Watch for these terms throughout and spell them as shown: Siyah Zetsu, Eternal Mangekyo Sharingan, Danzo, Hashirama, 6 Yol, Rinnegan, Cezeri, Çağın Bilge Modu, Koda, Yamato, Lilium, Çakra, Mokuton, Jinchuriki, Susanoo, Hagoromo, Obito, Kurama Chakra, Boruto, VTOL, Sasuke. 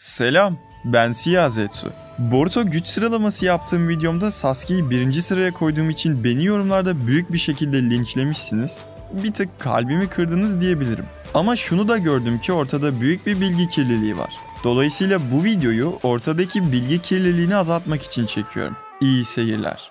Selam, ben Siyah Zetsu. Boruto güç sıralaması yaptığım videomda Sasuke'yi 1. sıraya koyduğum için beni yorumlarda büyük bir şekilde linçlemişsiniz. Bir tık kalbimi kırdınız diyebilirim. Ama şunu da gördüm ki ortada büyük bir bilgi kirliliği var. Dolayısıyla bu videoyu ortadaki bilgi kirliliğini azaltmak için çekiyorum. İyi seyirler.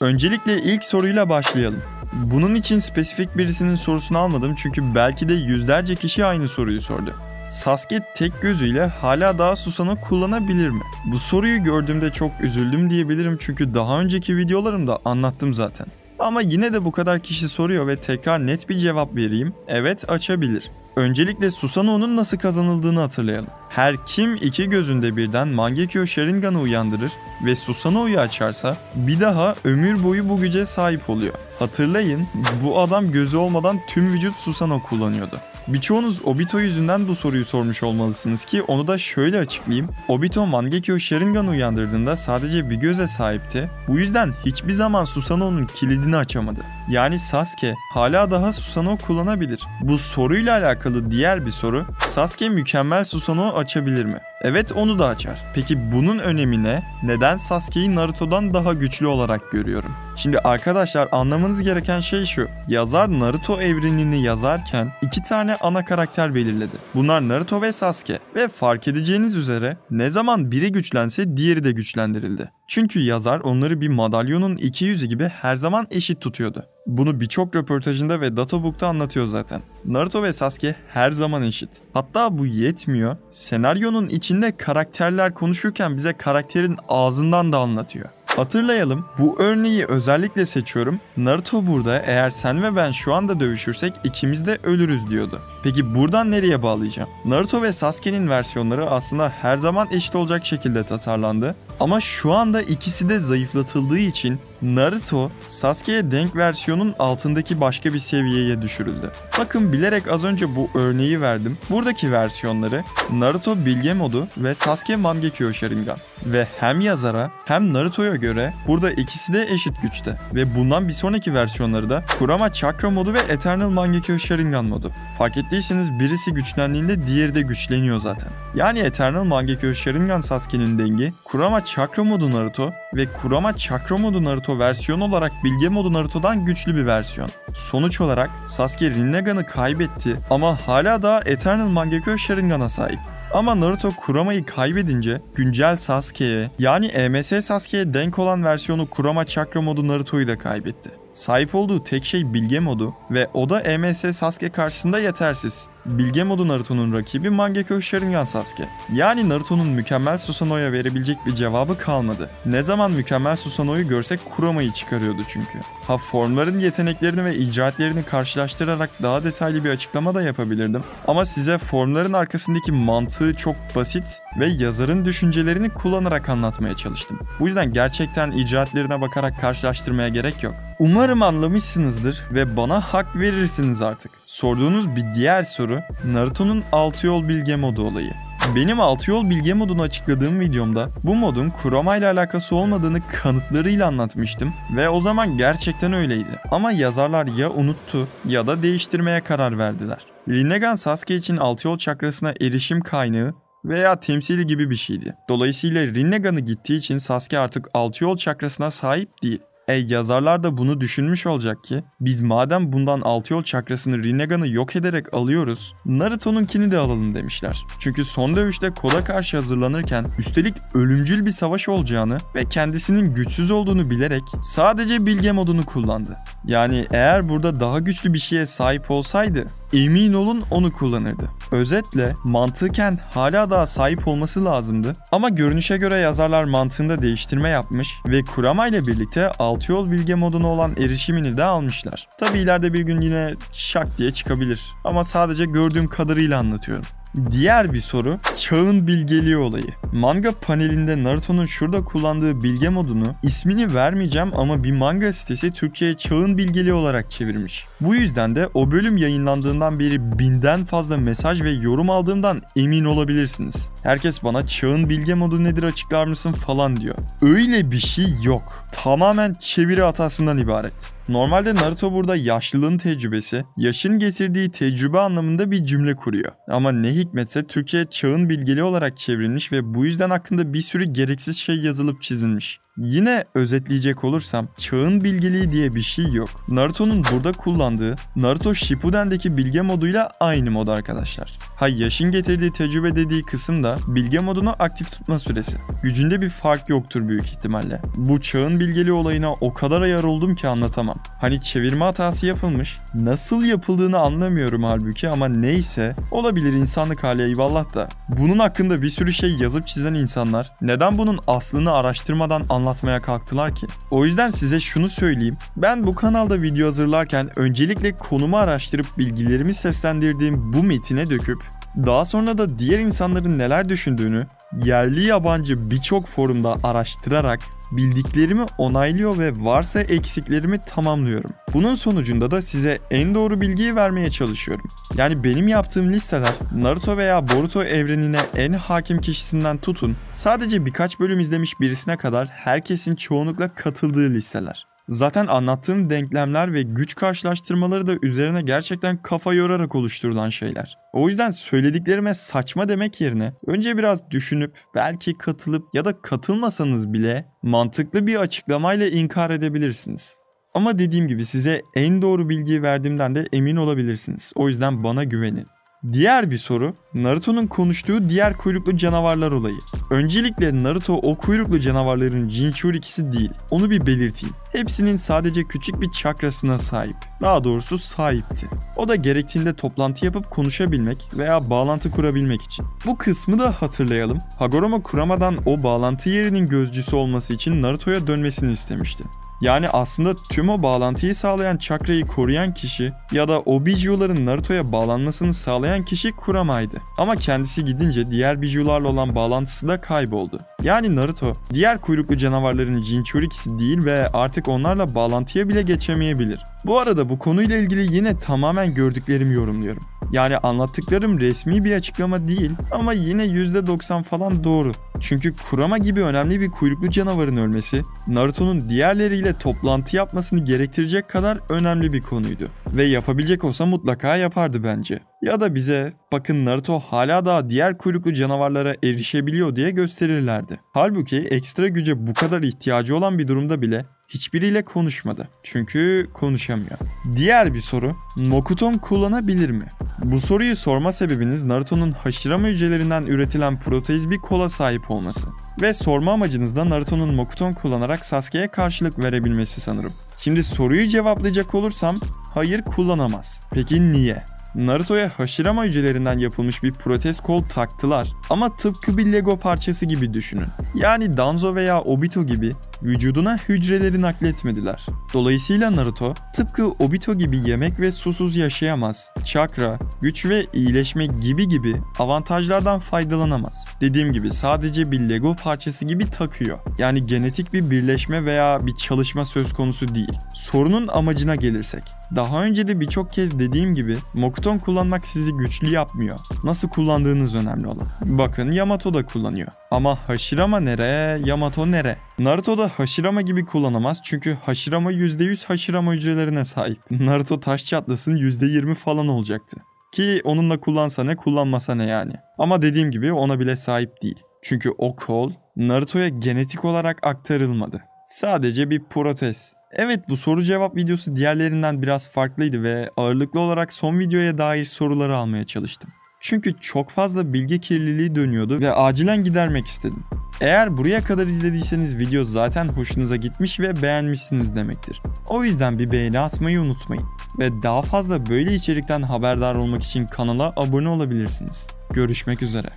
Öncelikle ilk soruyla başlayalım. Bunun için spesifik birisinin sorusunu almadım çünkü belki de yüzlerce kişi aynı soruyu sordu. Sasuke tek gözüyle hala daha Susanoo kullanabilir mi? Bu soruyu gördüğümde çok üzüldüm diyebilirim çünkü daha önceki videolarımda anlattım zaten. Ama yine de bu kadar kişi soruyor ve tekrar net bir cevap vereyim. Evet, açabilir. Öncelikle Susanoo'nun nasıl kazanıldığını hatırlayalım. Her kim iki gözünde birden Mangekyo Sharingan'ı uyandırır ve Susanoo'yu açarsa bir daha ömür boyu bu güce sahip oluyor. Hatırlayın, bu adam gözü olmadan tüm vücut Susanoo kullanıyordu. Birçoğunuz Obito yüzünden bu soruyu sormuş olmalısınız ki onu da şöyle açıklayayım. Obito Mangekyo Sharingan'ı uyandırdığında sadece bir göze sahipti. Bu yüzden hiçbir zaman Susanoo'nun kilidini açamadı. Yani Sasuke hala daha Susanoo kullanabilir. Bu soruyla alakalı diğer bir soru, Sasuke mükemmel Susanoo açabilir mi? Evet, onu da açar. Peki bunun önemi ne? Neden Sasuke'yi Naruto'dan daha güçlü olarak görüyorum? Şimdi arkadaşlar, anlamanız gereken şey şu. Yazar Naruto evrenini yazarken iki tane ana karakter belirledi. Bunlar Naruto ve Sasuke ve fark edeceğiniz üzere ne zaman biri güçlense diğeri de güçlendirildi. Çünkü yazar onları bir madalyonun iki yüzü gibi her zaman eşit tutuyordu. Bunu birçok röportajında ve databook'ta anlatıyor zaten. Naruto ve Sasuke her zaman eşit. Hatta bu yetmiyor. Senaryonun içinde karakterler konuşurken bize karakterin ağzından da anlatıyor. Hatırlayalım, bu örneği özellikle seçiyorum. Naruto burada eğer sen ve ben şu anda dövüşürsek ikimiz de ölürüz diyordu. Peki buradan nereye bağlayacağım? Naruto ve Sasuke'nin versiyonları aslında her zaman eşit olacak şekilde tasarlandı. Ama şu anda ikisi de zayıflatıldığı için Naruto, Sasuke'ye denk versiyonun altındaki başka bir seviyeye düşürüldü. Bakın, bilerek az önce bu örneği verdim. Buradaki versiyonları Naruto Bilge modu ve Sasuke Mangekyo Sharingan. Ve hem yazara hem Naruto'ya göre burada ikisi de eşit güçte. Ve bundan bir sonraki versiyonları da Kurama Chakra modu ve Eternal Mangekyo Sharingan modu. Fark ettiyseniz birisi güçlendiğinde diğeri de güçleniyor zaten. Yani Eternal Mangekyo Sharingan Sasuke'nin dengi, Kurama Chakra modu Naruto ve Kurama Chakra modu Naruto versiyon olarak Bilge modu Naruto'dan güçlü bir versiyon. Sonuç olarak Sasuke Rinnegan'ı kaybetti ama hala da Eternal Mangekyo Sharingan'a sahip. Ama Naruto Kurama'yı kaybedince güncel Sasuke'ye, yani EMS Sasuke'ye denk olan versiyonu Kurama Chakra modu Naruto'yu da kaybetti. Sahip olduğu tek şey Bilge modu ve o da EMS Sasuke karşısında yetersiz. Bilge modu Naruto'nun rakibi Mangekyo Sharingan Sasuke. Yani Naruto'nun mükemmel Susanoo'ya verebilecek bir cevabı kalmadı. Ne zaman mükemmel Susanoo'yu görsek Kurama'yı çıkarıyordu çünkü. Ha, formların yeteneklerini ve icraatlerini karşılaştırarak daha detaylı bir açıklama da yapabilirdim. Ama size formların arkasındaki mantığı çok basit ve yazarın düşüncelerini kullanarak anlatmaya çalıştım. Bu yüzden gerçekten icraatlerine bakarak karşılaştırmaya gerek yok. Umarım anlamışsınızdır ve bana hak verirsiniz artık. Sorduğunuz bir diğer soru, Naruto'nun 6 yol bilge modu olayı. Benim 6 yol bilge modunu açıkladığım videomda bu modun Kurama ile alakası olmadığını kanıtlarıyla anlatmıştım ve o zaman gerçekten öyleydi. Ama yazarlar ya unuttu ya da değiştirmeye karar verdiler. Rinnegan Sasuke için 6 yol çakrasına erişim kaynağı veya temsili gibi bir şeydi. Dolayısıyla Rinnegan'ı gittiği için Sasuke artık 6 yol çakrasına sahip değil. Yazarlar da bunu düşünmüş olacak ki biz madem bundan 6 yol çakrasını Rinnegan'ı yok ederek alıyoruz, Naruto'nunkini de alalım demişler. Çünkü son dövüşte Koda karşı hazırlanırken üstelik ölümcül bir savaş olacağını ve kendisinin güçsüz olduğunu bilerek sadece bilge modunu kullandı. Yani eğer burada daha güçlü bir şeye sahip olsaydı emin olun onu kullanırdı. Özetle mantıken hala daha sahip olması lazımdı ama görünüşe göre yazarlar mantığında değiştirme yapmış ve Kurama ile birlikte 6 yol bilge moduna olan erişimini de almışlar. Tabi ileride bir gün yine şak diye çıkabilir ama sadece gördüğüm kadarıyla anlatıyorum. Diğer bir soru, çağın bilgeliği olayı. Manga panelinde Naruto'nun şurada kullandığı bilge modunu ismini vermeyeceğim ama bir manga sitesi Türkçe'ye çağın bilgeliği olarak çevirmiş. Bu yüzden de o bölüm yayınlandığından beri 1000'den fazla mesaj ve yorum aldığımdan emin olabilirsiniz. Herkes bana çağın bilge modu nedir açıklar mısın falan diyor. Öyle bir şey yok. Tamamen çeviri hatasından ibaret. Normalde Naruto burada yaşlılığın tecrübesi, yaşın getirdiği tecrübe anlamında bir cümle kuruyor. Ama ne hikmetse Türkçe'ye çağın bilgeliği olarak çevrilmiş ve bu yüzden hakkında bir sürü gereksiz şey yazılıp çizilmiş. Yine özetleyecek olursam çağın bilgeliği diye bir şey yok. Naruto'nun burada kullandığı Naruto Shippuden'deki bilge moduyla aynı mod arkadaşlar. Ha, yaşın getirdiği tecrübe dediği kısımda bilge modunu aktif tutma süresi. Gücünde bir fark yoktur büyük ihtimalle. Bu çağın bilgeliği olayına o kadar ayar oldum ki anlatamam. Hani çevirme hatası yapılmış. Nasıl yapıldığını anlamıyorum halbuki ama neyse, olabilir, insanlık hali, eyvallah da. Bunun hakkında bir sürü şey yazıp çizen insanlar neden bunun aslını araştırmadan anlatmaya kalktılar ki? O yüzden size şunu söyleyeyim. Ben bu kanalda video hazırlarken öncelikle konumu araştırıp bilgilerimi seslendirdiğim bu metine döküp daha sonra da diğer insanların neler düşündüğünü yerli yabancı birçok forumda araştırarak bildiklerimi onaylıyor ve varsa eksiklerimi tamamlıyorum. Bunun sonucunda da size en doğru bilgiyi vermeye çalışıyorum. Yani benim yaptığım listeler Naruto veya Boruto evrenine en hakim kişisinden tutun, sadece birkaç bölüm izlemiş birisine kadar herkesin çoğunlukla katıldığı listeler. Zaten anlattığım denklemler ve güç karşılaştırmaları da üzerine gerçekten kafa yorarak oluşturulan şeyler. O yüzden söylediklerime saçma demek yerine önce biraz düşünüp, belki katılıp ya da katılmasanız bile mantıklı bir açıklamayla inkar edebilirsiniz. Ama dediğim gibi size en doğru bilgiyi verdiğimden de emin olabilirsiniz. O yüzden bana güvenin. Diğer bir soru, Naruto'nun konuştuğu diğer kuyruklu canavarlar olayı. Öncelikle Naruto o kuyruklu canavarların Jinchurikisi değil, onu bir belirteyim. Hepsinin sadece küçük bir çakrasına sahip, daha doğrusu sahipti. O da gerektiğinde toplantı yapıp konuşabilmek veya bağlantı kurabilmek için. Bu kısmı da hatırlayalım. Hagoromo Kurama'dan o bağlantı yerinin gözcüsü olması için Naruto'ya dönmesini istemişti. Yani aslında tüm o bağlantıyı sağlayan çakrayı koruyan kişi ya da o bijuların Naruto'ya bağlanmasını sağlayan kişi Kurama'ydı. Ama kendisi gidince diğer bijularla olan bağlantısı da kayboldu. Yani Naruto diğer kuyruklu canavarların Jinchurikisi değil ve artık onlarla bağlantıya bile geçemeyebilir. Bu arada bu konuyla ilgili yine tamamen gördüklerimi yorumluyorum. Yani anlattıklarım resmi bir açıklama değil ama yine %90 falan doğru. Çünkü Kurama gibi önemli bir kuyruklu canavarın ölmesi Naruto'nun diğerleriyle toplantı yapmasını gerektirecek kadar önemli bir konuydu. Ve yapabilecek olsa mutlaka yapardı bence. Ya da bize bakın Naruto hala daha diğer kuyruklu canavarlara erişebiliyor diye gösterirlerdi. Halbuki ekstra güce bu kadar ihtiyacı olan bir durumda bile hiçbiriyle konuşmadı. Çünkü konuşamıyor. Diğer bir soru, Mokuton kullanabilir mi? Bu soruyu sorma sebebiniz Naruto'nun Hashirama hücrelerinden üretilen protez bir kola sahip olması. Ve sorma amacınız da Naruto'nun Mokuton kullanarak Sasuke'ye karşılık verebilmesi sanırım. Şimdi soruyu cevaplayacak olursam, hayır, kullanamaz. Peki niye? Naruto'ya Hashirama hücrelerinden yapılmış bir protez kol taktılar ama tıpkı bir Lego parçası gibi düşünün. Yani Danzo veya Obito gibi vücuduna hücreleri nakletmediler. Dolayısıyla Naruto tıpkı Obito gibi yemek ve susuz yaşayamaz, çakra, güç ve iyileşme gibi avantajlardan faydalanamaz. Dediğim gibi sadece bir Lego parçası gibi takıyor. Yani genetik bir birleşme veya bir çalışma söz konusu değil. Sorunun amacına gelirsek, daha önce de birçok kez dediğim gibi Mokuton kullanmak sizi güçlü yapmıyor. Nasıl kullandığınız önemli olan. Bakın Yamato da kullanıyor. Ama Hashirama nere, Yamato nere? Naruto da Hashirama gibi kullanamaz çünkü Hashirama %100 Hashirama hücrelerine sahip. Naruto taş çatlasın %20 falan olacaktı. Ki onunla kullansa ne kullanmasa ne yani. Ama dediğim gibi ona bile sahip değil. Çünkü o kol Naruto'ya genetik olarak aktarılmadı. Sadece bir protez. Evet, bu soru cevap videosu diğerlerinden biraz farklıydı ve ağırlıklı olarak son videoya dair soruları almaya çalıştım. Çünkü çok fazla bilgi kirliliği dönüyordu ve acilen gidermek istedim. Eğer buraya kadar izlediyseniz video zaten hoşunuza gitmiş ve beğenmişsiniz demektir. O yüzden bir beğeni atmayı unutmayın. Ve daha fazla böyle içerikten haberdar olmak için kanala abone olabilirsiniz. Görüşmek üzere.